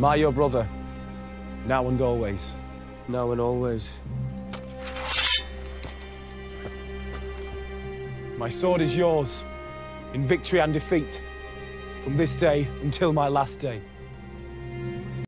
Am I your brother? Now and always. Now and always. My sword is yours, in victory and defeat, from this day until my last day.